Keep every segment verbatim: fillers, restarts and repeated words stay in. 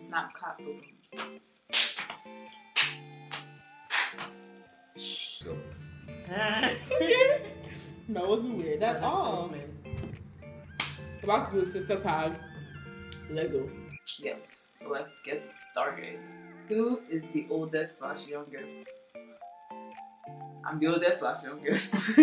Snapchat boom. So. That wasn't weird at all. About to do sister tag. Let go. Yes, so let's get started. Who is the oldest slash youngest? I'm the oldest slash youngest.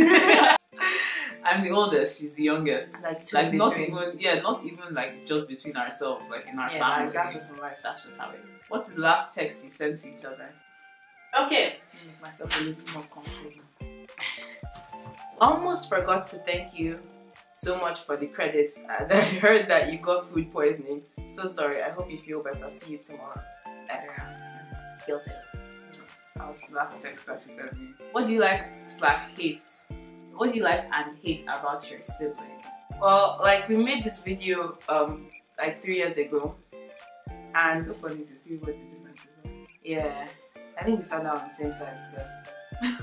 I'm the oldest, she's the youngest. Like, two like not even, yeah, not even like just between ourselves, like in our yeah, family. Like that's just in life, that's just how it is. What's the last text you sent to each other? Okay. Let me make myself a little more comfortable. Almost forgot to thank you so much for the credits. I heard that you got food poisoning. So sorry, I hope you feel better. See you tomorrow. X. Kill sales. That was the last text that she sent me. What do you like slash hate? What do you like and hate about your sibling? Well, like we made this video um like three years ago, and it's so funny to see what the difference is. Yeah, I think we sat down on the same side, so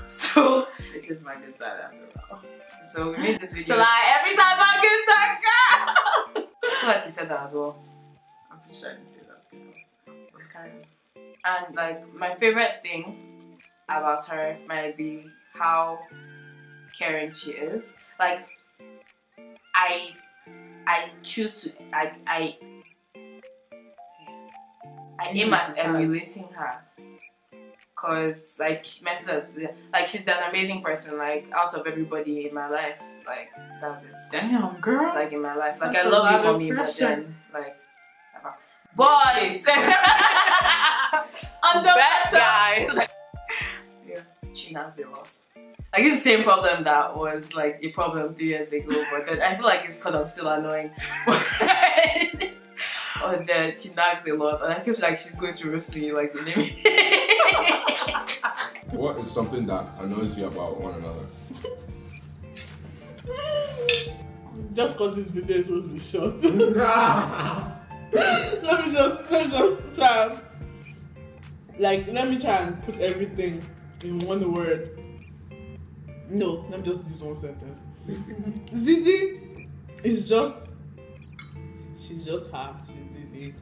so it is my good side after all. So we made this video. So like every time my good side, girl. I feel like you said that as well. I'm pretty sure I didn't say that. It was kind of. And like my favorite thing about her might be how caring she is. Like I I choose to like I I aim at emulating her, cause like my sister, like she's an amazing person. Like out of everybody in my life, like that's it. Damn girl. Like in my life, like that's I love you, mommy, but then like boys. Under pressure, guys. Yeah, she nags a lot. Like it's the same problem that was like a problem three years ago, but then I feel like it's because I'm still annoying. Or then she nags a lot, and I feel like she's going to roast me like in every. What is something that annoys you about one another? Just because this video is supposed to be short. Let me just let me just try. Like, let me try and put everything in one word. No, let me just use one sentence. Zizi is just, she's just her, she's Zizi.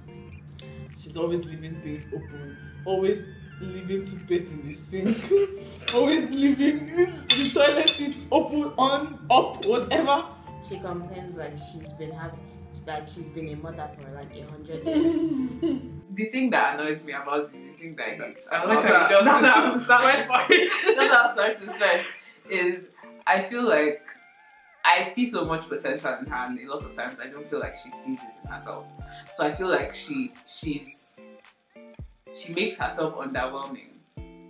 She's always leaving things open, always leaving toothpaste in the sink, always leaving the toilet seat open, on, up, whatever. She complains like she's been having, that she's been a mother for like a hundred years. The thing that annoys me about Zizi, that I like how just that's how to start first. That's how I started first. Is I feel like I see so much potential in her, and a lot of times I don't feel like she sees it in herself. So I feel like she she's she makes herself underwhelming.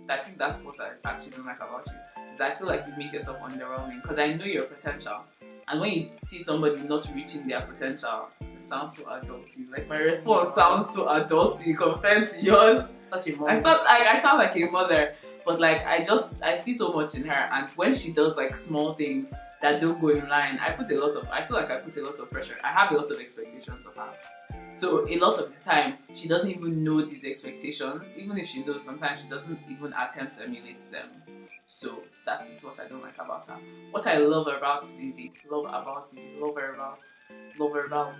I think that's what I actually don't like about you. Is I feel like you make yourself underwhelming because I know your potential, and when you see somebody not reaching their potential, it sounds so adulty. Like my response sounds so adulty compared to yours. Such a mother. I sound like I sound like a mother, but like I just I see so much in her, and when she does like small things that don't go in line, I put a lot of I feel like I put a lot of pressure. I have a lot of expectations of her, so a lot of the time she doesn't even know these expectations. Even if she knows, sometimes she doesn't even attempt to emulate them. So that is what I don't like about her. What I love about Zizi, love about Zizi, love her about, love her about.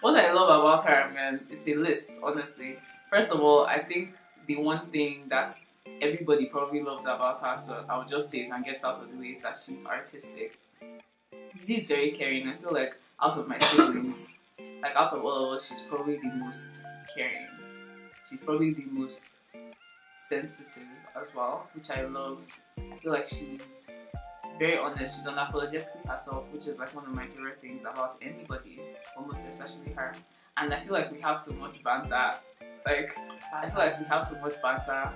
What I love about her, man, it's a list, honestly. First of all, I think the one thing that everybody probably loves about her, so I'll just say it and get out of the way, is that she's artistic. Zizi is very caring. I feel like out of my siblings, like out of all of us, she's probably the most caring. She's probably the most sensitive as well, which I love. I feel like she's very honest. She's unapologetically herself, which is like one of my favorite things about anybody, almost especially her. And I feel like we have so much banter. Like I feel like we have so much banter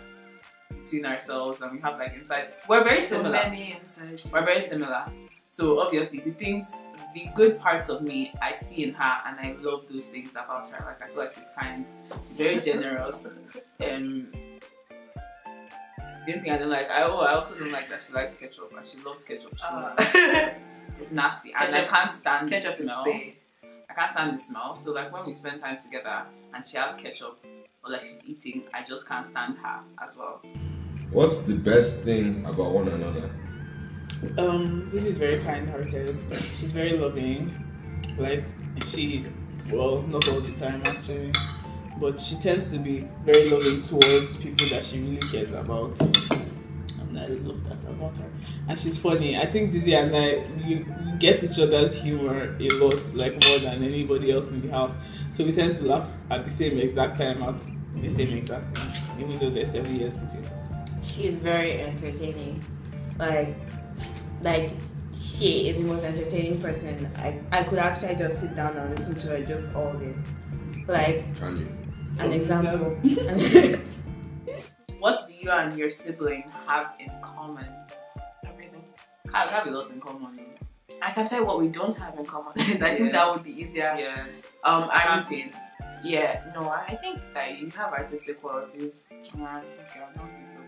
between ourselves, and we have like inside. We're very so similar. Many inside. We're very similar. So obviously, the things, the good parts of me, I see in her, and I love those things about her. Like I feel like she's kind. She's very generous. Um. The only thing I don't like, I oh, I also don't like that she likes ketchup, and she loves ketchup. She uh, it's nasty, and ketchup, I can't stand ketchup the smell. Is I can't stand the smell. So like when we spend time together, and she has ketchup, or like she's eating, I just can't stand her as well. What's the best thing about one another? Um, so she's very kind-hearted. She's very loving. Like she, well, not all the time actually. but she tends to be very loving towards people that she really cares about. And I love that about her. And she's funny. I think Zizi and I we get each other's humor a lot, like more than anybody else in the house. So we tend to laugh at the same exact time, at the same exact time, even though there's seven years between us. She's very entertaining. Like, like she is the most entertaining person. I, I could actually just sit down and listen to her jokes all day. Like, can you? An example. What do you and your sibling have in common? Everything. Can't have a lot in common. I can tell you what we don't have in common. I yeah. think that would be easier. Yeah. Um, I can't paint. Yeah. No, I think that you have artistic qualities. Nah, okay, I don't think so.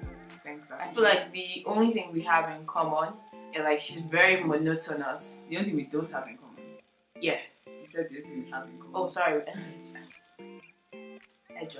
Thanks. I feel like the only thing we have in common is like she's very monotonous. The only thing we don't have in common. Yeah. You said the only thing we have in common. Oh, sorry. Edge.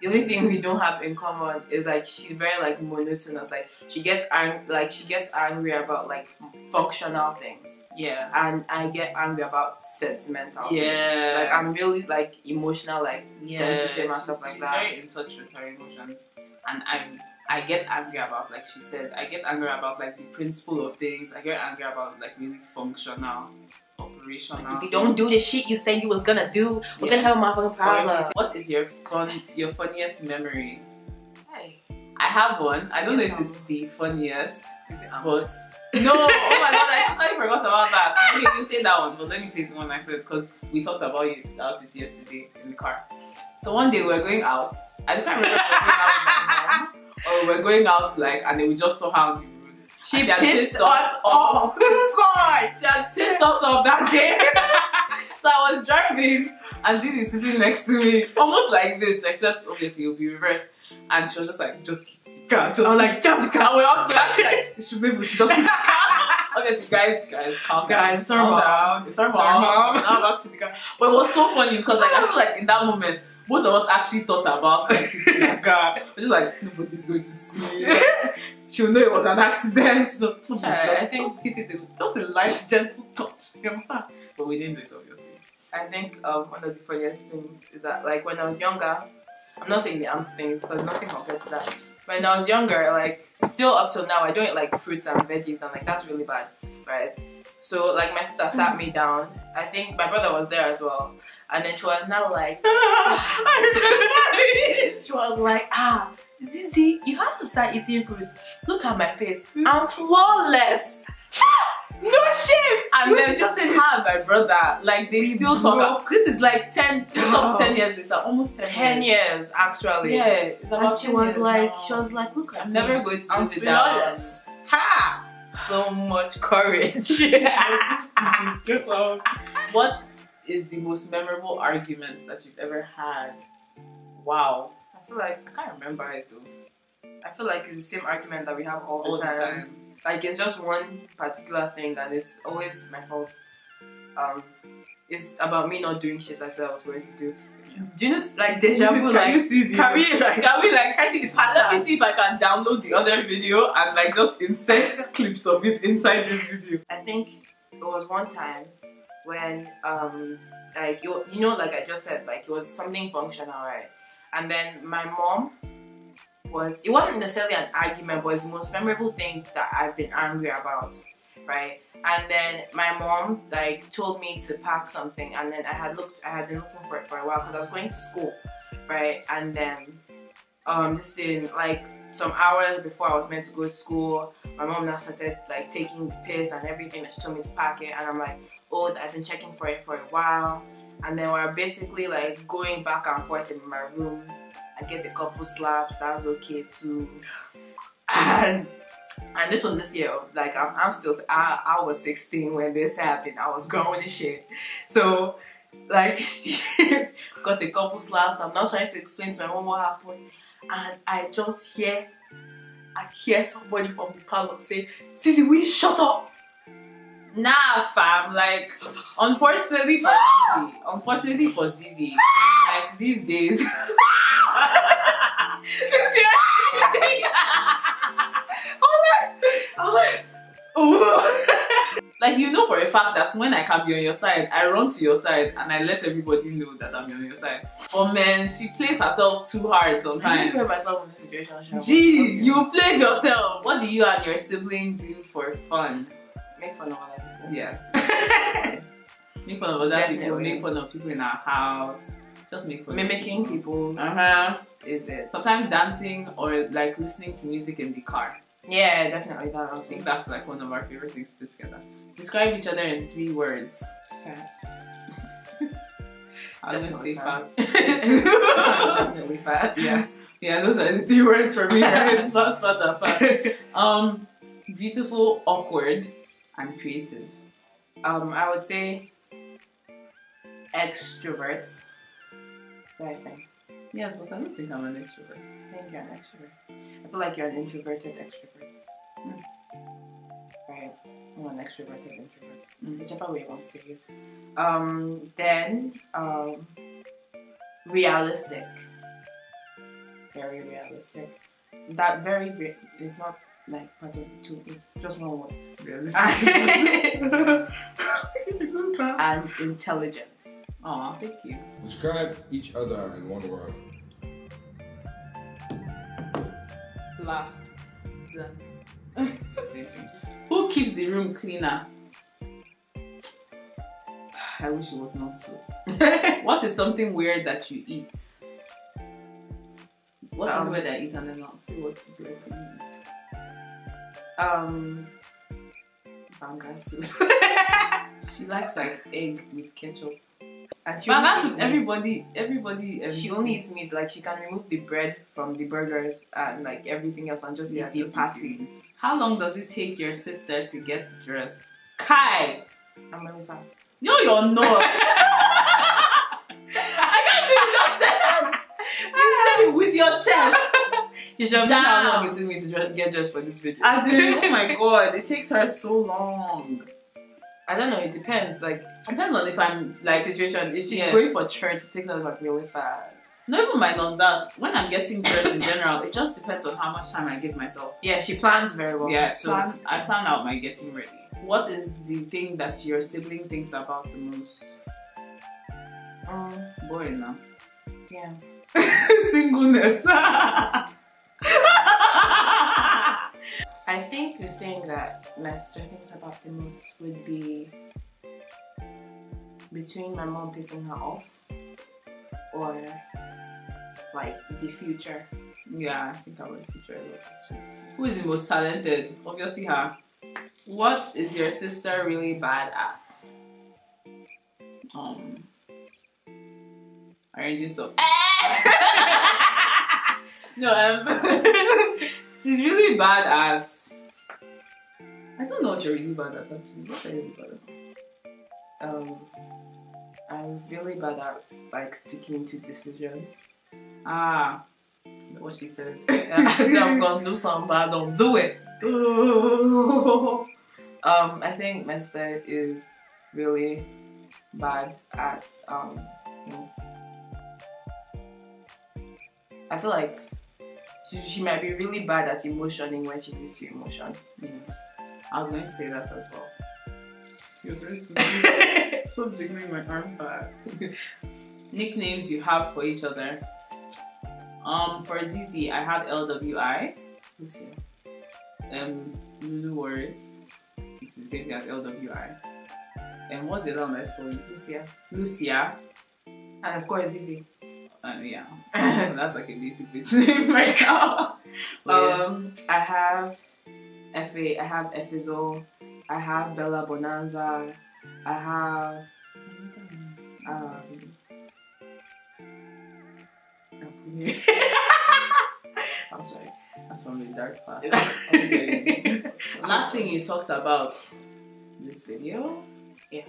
The only thing we don't have in common is like she's very like monotonous. Like she gets ang like she gets angry about like functional things. Yeah. And I get angry about sentimental. Yeah. Like I'm really like emotional, like yeah, sensitive and stuff like that. She's very in touch with her emotions, and I'm. I get angry about, like she said, I get angry about like the principle of things. I get angry about like really functional, operational. Like if you don't do the shit you said you was gonna do, we're yeah. gonna have a motherfucking problem. Say, what is your fun, your funniest memory? Hey, I have one. I don't know if it's the funniest, is it but no. Oh my god, I totally forgot about that. I didn't say that one, but let me say the one I said because we talked about it about it yesterday in the car. So one day we were going out. I don't remember. We were going out with my mom. Or we're going out like, and then we just saw her on the road. She pissed, pissed us off. off. God, she had pissed us off that day. So I was driving, and Zizi is sitting next to me, almost like this, except obviously it'll be reversed. And she was just like, just hit the car. Just, I was like, jump the car. We're up there. Like, she maybe she just hit the car. Okay, so guys, guys, calm down. Guys, it's our mom. Down. It's our mom. It's our mom. The car. But it was so funny because, like, I feel like in that moment, both of us actually thought about like hitting the car. We're just like, nobody's going to see. She'll know it was an accident. So, touch I think just hit it in just a light, gentle touch. You understand? But we didn't do it, obviously. I think um, one of the funniest things is that, like, when I was younger, I'm not saying the aunt thing because nothing compared to that. When I was younger, like, still up till now, I don't eat like fruits and veggies, and like that's really bad, right? So like my sister sat me down. I think my brother was there as well. And then she was now like, she was like, ah, Zizi, you have to start eating fruits. Look at my face. I'm flawless. No shame. And you then just said her and my brother, like they still talk about, this is like ten, oh. ten years later, almost ten, ten years. years actually. Yeah. It's about and she was years. like, she was like, look at I'm me. I'm never going to I'm live flawless. Down. Ha! So much courage. What is the most memorable arguments that you've ever had? Wow. I feel like I can't remember it though. I feel like it's the same argument that we have all, all the, time. the time. Like it's just one particular thing and it's always my fault. Um, it's about me not doing shit I said I was going to do. Do you know, like deja vu? Can like, you see the can we, like, can we like? Can I see the pattern? Let me see if I can download the other video and like just insert clips of it inside this video. I think it was one time when um like you you know like I just said like it was something functional, right? And then my mom was it wasn't necessarily an argument, but it's the most memorable thing that I've been angry about, right? And then my mom like told me to pack something, and then I had looked, I had been looking for it for a while because I was going to school, right? And then, um, this in like some hours before I was meant to go to school, my mom now started like taking the piss and everything that she told me to pack it, and I'm like, oh, I've been checking for it for a while, and then we're basically like going back and forth in my room. I get a couple slaps, that's okay too, and. And this was this year, like I'm, I'm still, I, I was sixteen when this happened. I was growing this shit. So, like, she got a couple slaps. I'm now trying to explain to my mom what happened. And I just hear, I hear somebody from the parlor say, Zizi, will you shut up? Nah, fam. Like, unfortunately for Zizi, unfortunately for Zizi, like these days. Oh my! Oh my! Oh! Like, you know for a fact that when I can be on your side, I run to your side and I let everybody know that I'm on your side. Oh man, she plays herself too hard sometimes. I didn't play myself in this situation. Gee, okay. You played yourself. What do you and your sibling do for fun? Make fun of other people. Yeah. Make fun of other Definitely. people. Make fun of people in our house. Just make fun. Mimicking of people. people. Uh huh. Is it sometimes dancing or like listening to music in the car? Yeah, definitely. That I think that's like one of our favorite things to do together. Describe each other in three words. Fat. I don't say fat. Definitely fat. Yeah, yeah. Those are the three words for me. Right? Fat, fat, and fat. Um, beautiful, awkward, and creative. Um, I would say extroverts. I think. Yes, but I don't think I'm an extrovert. I think you're an extrovert. I feel like you're an introverted extrovert. Mm. Right. Or an extroverted introvert. Mm. Whichever way you want to use. Um, then, um, realistic. Very realistic. That very, re it's not like part of two, it's just one word. Realistic. And intelligent. Aw, thank you. Describe each other in one word. Last. That. Who keeps the room cleaner? I wish it was not so. What is something weird that you eat? What's um, something weird that I eat and then I'll see what is weird for me? Um... Banga soup. She likes like egg with ketchup. And she Banga soup, everybody, everybody. Um, she only eats meat. Like, she can remove the bread from the burgers and like everything else and just yeah, eat the patty. How long does it take your sister to get dressed? Kai! I'm really fast. No, you're not! I can't believe you just said that! You said it with your chest! You should have known how long it took me to get dressed for this video. As in, oh my god, it takes her so long. I don't know, it depends. Like, it depends on if I'm like situation. If she's yeah. going for church, it takes us like really fast. No, even minus that. When I'm getting dressed in general, it just depends on how much time I give myself. Yeah, she plans very well. Yeah, so plan. I plan out my getting ready. What is the thing that your sibling thinks about the most? Um, boring now. Yeah. Singleness. I think the thing that my sister thinks about the most would be between my mom pissing her off or like the future. Yeah, I think I would future. Who is the most talented? Obviously her. What is your sister really bad at? Um, arranging stuff. No, um, she's really bad at. I don't know what you're really bad at, actually. What are you really bad at? Um, I'm really bad at like sticking to decisions. Ah, what she said. I said I'm gonna do something, but I don't do it. um, I think my sister is really bad at um. You know, I feel like she, she might be really bad at emotioning when she needs to emotion. Mm. I was going to say that as well. You're very stupid. Stop jiggling my arm back. Nicknames you have for each other. Um, for Zizi, I have L W I. Who's here? Um, Lulu Words. It's the same thing as L W I. And what's the other nice one? Lucia. Lucia. And of course, Zizi. Uh, yeah, that's like a basic bitch name right now. Um, yeah. I have F A, I have Efizo, I have Bella Bonanza, I have um, I'm sorry, that's from the dark past. Last thing you talked about this video, yeah.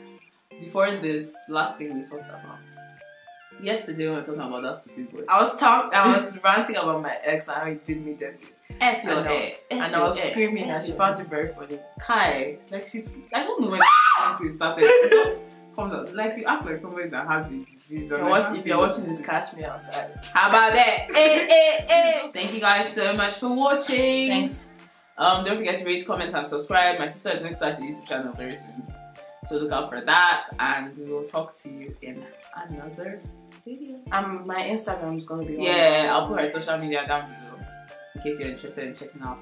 Before this, last thing we talked about. Yesterday when we were talking about that stupid boy. I was talking, I was ranting about my ex and how he did me dirty. And, your I, and your I was head. screaming and, and she found it very funny. Kai, it's like she's, I don't know when it started. It just comes out. Like you act like somebody that has a disease. Or what, if you're watching this, catch me outside. How about that? Hey, hey, hey. Thank you guys so much for watching. Thanks. Um, don't forget to rate, comment, and subscribe. My sister is going to start a YouTube channel very soon, so look out for that, and we will talk to you in another video. Um, my Instagram is going to be on. Yeah, I'll put her social media down below in case you're interested in checking out.